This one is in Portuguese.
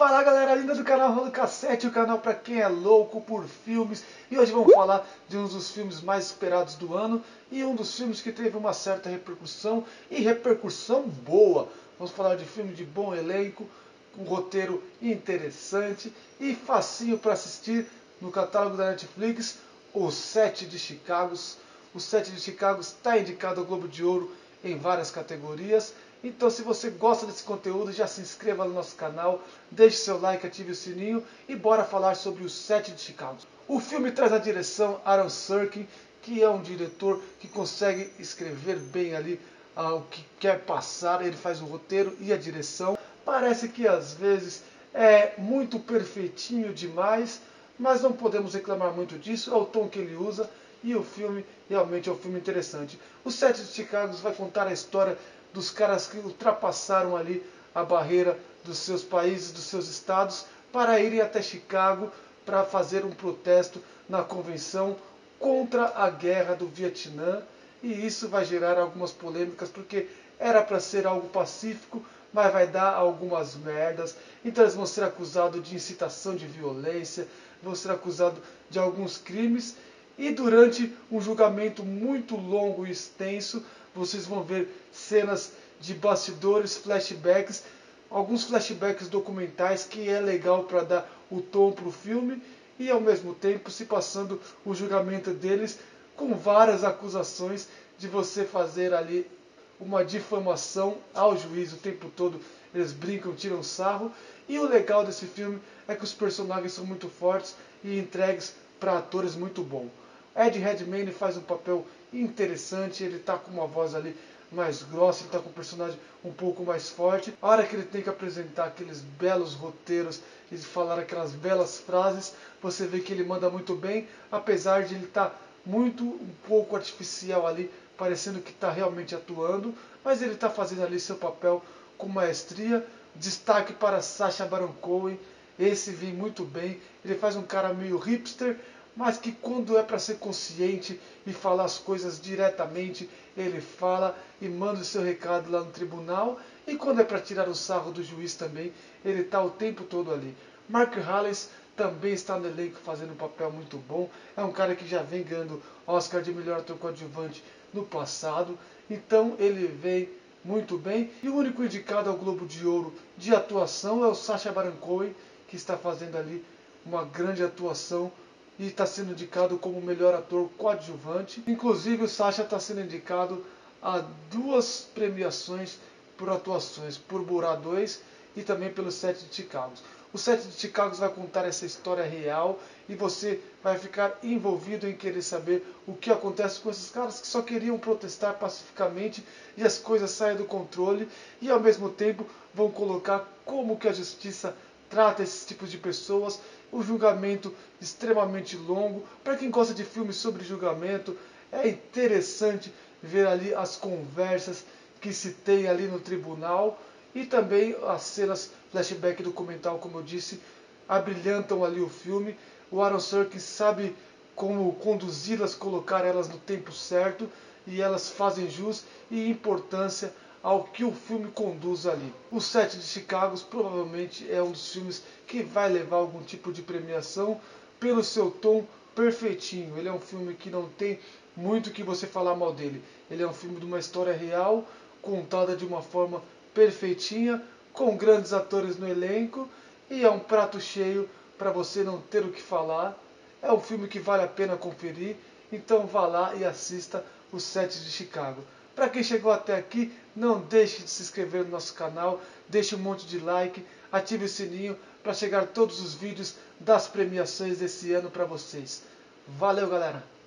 Fala galera linda do canal Rolo Cassete, o canal pra quem é louco por filmes. E hoje vamos falar de um dos filmes mais esperados do ano e um dos filmes que teve uma certa repercussão e repercussão boa. Vamos falar de filme de bom elenco, um roteiro interessante e facinho pra assistir no catálogo da Netflix, Os 7 de Chicago. Os 7 de Chicago está indicado ao Globo de Ouro em várias categorias. Então se você gosta desse conteúdo, já se inscreva no nosso canal, deixe seu like, ative o sininho e bora falar sobre Os 7 de Chicago. O filme traz a direção Aaron Sorkin, que é um diretor que consegue escrever bem ali o que quer passar, ele faz o roteiro e a direção. Parece que às vezes é muito perfeitinho demais, mas não podemos reclamar muito disso, é o tom que ele usa e o filme realmente é um filme interessante. Os 7 de Chicago vai contar a história dos caras que ultrapassaram ali a barreira dos seus países, dos seus estados, para irem até Chicago para fazer um protesto na convenção contra a guerra do Vietnã. E isso vai gerar algumas polêmicas, porque era para ser algo pacífico, mas vai dar algumas merdas. Então eles vão ser acusados de incitação de violência, vão ser acusados de alguns crimes. E durante um julgamento muito longo e extenso, vocês vão ver cenas de bastidores, flashbacks, alguns flashbacks documentais que é legal para dar o tom para o filme e ao mesmo tempo se passando o julgamento deles com várias acusações de você fazer ali uma difamação ao juiz o tempo todo. Eles brincam, tiram sarro e o legal desse filme é que os personagens são muito fortes e entregues para atores muito bons. Eddie Redmayne faz um papel interessante, ele tá com uma voz ali mais grossa, ele tá com um personagem um pouco mais forte. A hora que ele tem que apresentar aqueles belos roteiros e falar aquelas belas frases, você vê que ele manda muito bem, apesar de ele tá um pouco artificial ali, parecendo que tá realmente atuando, mas ele tá fazendo ali seu papel com maestria. Destaque para Sacha Baron Cohen, esse vem muito bem, ele faz um cara meio hipster, mas que quando é para ser consciente e falar as coisas diretamente, ele fala e manda o seu recado lá no tribunal. E quando é para tirar o sarro do juiz também, ele está o tempo todo ali. Mark Rylance também está no elenco fazendo um papel muito bom. É um cara que já vem ganhando Oscar de melhor ator coadjuvante no passado. Então ele vem muito bem. E o único indicado ao Globo de Ouro de atuação é o Sacha Baron Cohen, que está fazendo ali uma grande atuação e está sendo indicado como melhor ator coadjuvante. Inclusive o Sacha está sendo indicado a duas premiações por atuações, por Burá 2 e também pelo 7 de Chicago. O 7 de Chicago vai contar essa história real e você vai ficar envolvido em querer saber o que acontece com esses caras que só queriam protestar pacificamente e as coisas saem do controle e ao mesmo tempo vão colocar como que a justiça trata esses tipos de pessoas, o julgamento extremamente longo. Para quem gosta de filmes sobre julgamento, é interessante ver ali as conversas que se tem ali no tribunal e também as cenas flashback documental, como eu disse, abrilhantam ali o filme. O Aaron Sorkin sabe como conduzi-las, colocar elas no tempo certo e elas fazem jus e importância ao que o filme conduz ali. O 7 de Chicago provavelmente é um dos filmes que vai levar algum tipo de premiação pelo seu tom perfeitinho. Ele é um filme que não tem muito que você falar mal dele. Ele é um filme de uma história real, contada de uma forma perfeitinha, com grandes atores no elenco, e é um prato cheio para você não ter o que falar. É um filme que vale a pena conferir, então vá lá e assista o 7 de Chicago. Para quem chegou até aqui, não deixe de se inscrever no nosso canal, deixe um monte de like, ative o sininho para chegar todos os vídeos das premiações desse ano para vocês. Valeu, galera!